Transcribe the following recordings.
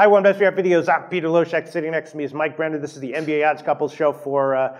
Hi, one best react videos. I'm Peter Loshak. Sitting next to me is Mike Brenner. This is the NBA Odds Couples Show for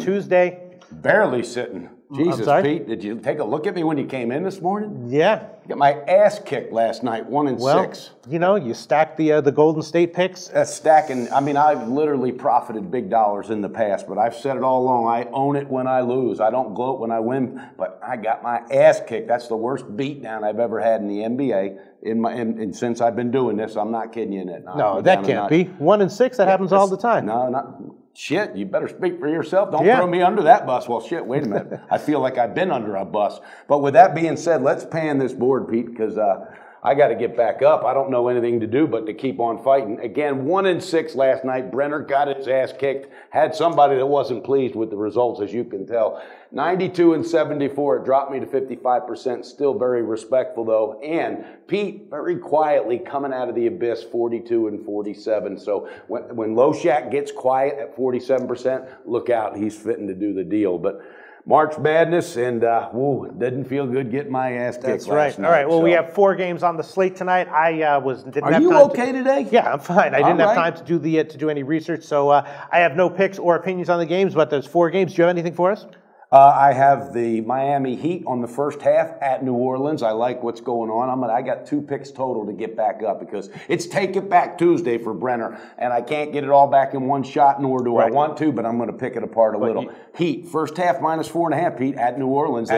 Tuesday. Barely sitting. Jesus, Pete, did you take a look at me when you came in this morning? Yeah. I got my ass kicked last night, 1-6. You know, you stacked the Golden State picks. That's stacking. I mean, I've literally profited big dollars in the past, but I've said it all along. I own it when I lose. I don't gloat when I win, but I got my ass kicked. That's the worst beatdown I've ever had in the NBA. And since I've been doing this, I'm not kidding you in it. No, that can't be. 1-6, that happens all the time. No, not... Shit, you better speak for yourself. Don't throw me under that bus. Well, shit, wait a minute. I feel like I've been under a bus. But with that being said, let's pan this board, Pete, because I got to get back up. I don't know anything to do but to keep on fighting. Again, 1-6 last night. Brenner got his ass kicked. Had somebody that wasn't pleased with the results, as you can tell. 92-74. It dropped me to 55%. Still very respectful, though. And Pete, very quietly coming out of the abyss, 42-47. So when Loshak gets quiet at 47%, look out. He's fitting to do the deal. But March Madness, and woo, it didn't feel good getting my ass kicked. That's right. All right. Well, we have 4 games on the slate tonight. Are you okay today? Yeah, I'm fine. I didn't have time to do any research, so I have no picks or opinions on the games. But there's 4 games. Do you have anything for us? I have the Miami Heat on the first half at New Orleans. I like what's going on. I got 2 picks total to get back up because it's Take It Back Tuesday for Brenner, and I can't get it all back in one shot, nor do I want to, but I'm going to pick it apart a little. Heat, first half minus 4.5, Pete, at New Orleans.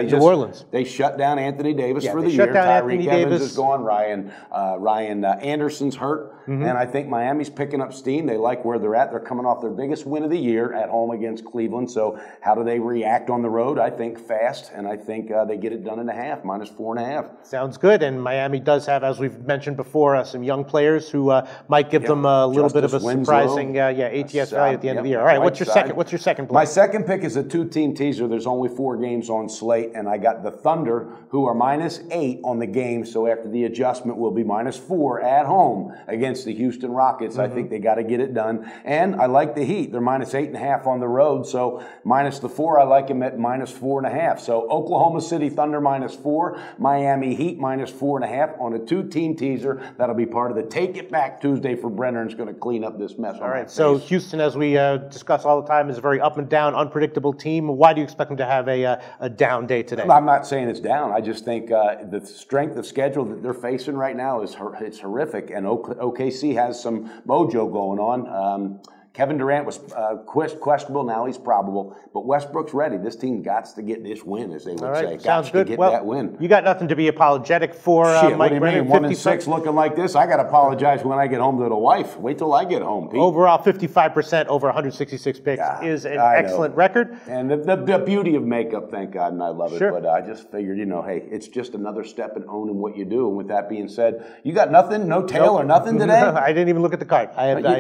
They shut down Anthony Davis for the year. Tyreek Evans is gone. Ryan Anderson's hurt. And I think Miami's picking up steam. They like where they're at. They're coming off their biggest win of the year at home against Cleveland. So how do they react on the road? I think fast, and I think they get it done in a half, minus 4.5. Sounds good. And Miami does have, as we've mentioned before, some young players who might give them a little bit of a surprising ATS value at the end of the year. All right, what's your second play? My second pick is a 2-team teaser. There's only 4 games on slate, and I got the Thunder, who are minus 8 on the game. So after the adjustment, will be minus 4 at home against the Houston Rockets. I think they got to get it done. And I like the Heat. They're minus 8.5 on the road, so minus the 4, I like them at minus 4.5. So Oklahoma City Thunder minus 4, Miami Heat minus 4.5 on a 2-team teaser. That'll be part of the Take It Back Tuesday for Brenner, and it's going to clean up this mess. All right, so Houston, as we discuss all the time, is a very up and down, unpredictable team. Why do you expect them to have a down day today? I'm not saying it's down. I just think the strength of schedule that they're facing right now is it's horrific, and OKC has some mojo going on. Kevin Durant was questionable. Now he's probable. But Westbrook's ready. This team got to get this win, as they would say. Sounds good. Get that win. You got nothing to be apologetic for, Mike Brenner. 1-6 looking like this. I got to apologize when I get home to the wife. Wait till I get home, Pete. Overall, 55% over 166 picks is an excellent record. And the beauty of makeup, thank God, and I love it. But I just figured, you know, hey, it's just another step in owning what you do. And with that being said, you got nothing? No tail or nothing today? I didn't even look at the card.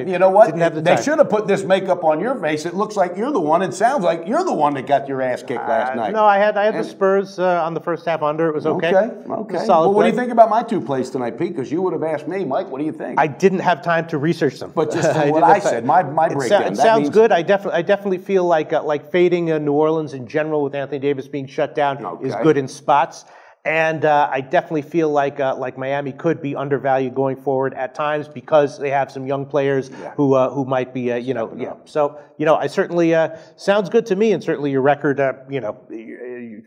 You know what? Didn't have the time. They should have put this makeup on your face. It looks like you're the one. It sounds like you're the one that got your ass kicked last night. No, I had the Spurs on the first half under. It was okay. Okay. Solid. Well, what do you think about my 2 plays tonight, Pete? Because you would have asked me, Mike, what do you think? I didn't have time to research them. But just from what I said, my breakdown. It sounds good. I definitely feel like fading New Orleans in general with Anthony Davis being shut down is good in spots. And I definitely feel like Miami could be undervalued going forward at times because they have some young players who might be So I certainly sounds good to me, and certainly your record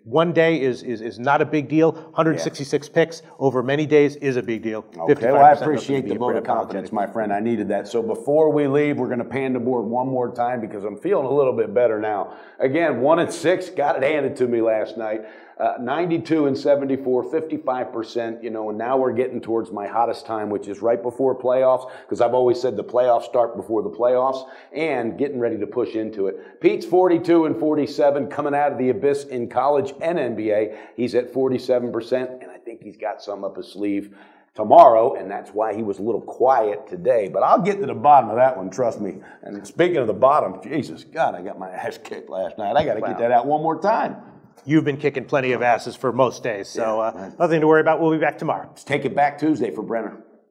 one day is not a big deal. 166 picks over many days is a big deal. Okay, well, I appreciate the vote of confidence, my friend. I needed that. So before we leave, we're going to pan the board one more time because I'm feeling a little bit better now. Again, 1-6 got it handed to me last night. 92-74, 55%, and now we're getting towards my hottest time, which is right before playoffs, because I've always said the playoffs start before the playoffs, and getting ready to push into it. Pete's 42-47, coming out of the abyss in college and NBA. He's at 47%, and I think he's got some up his sleeve tomorrow, and that's why he was a little quiet today. But I'll get to the bottom of that one, trust me. And speaking of the bottom, Jesus, God, I got my ass kicked last night. I got to get that out one more time. You've been kicking plenty of asses for most days, so nothing to worry about. We'll be back tomorrow. Let's Take It Back Tuesday for Brenner.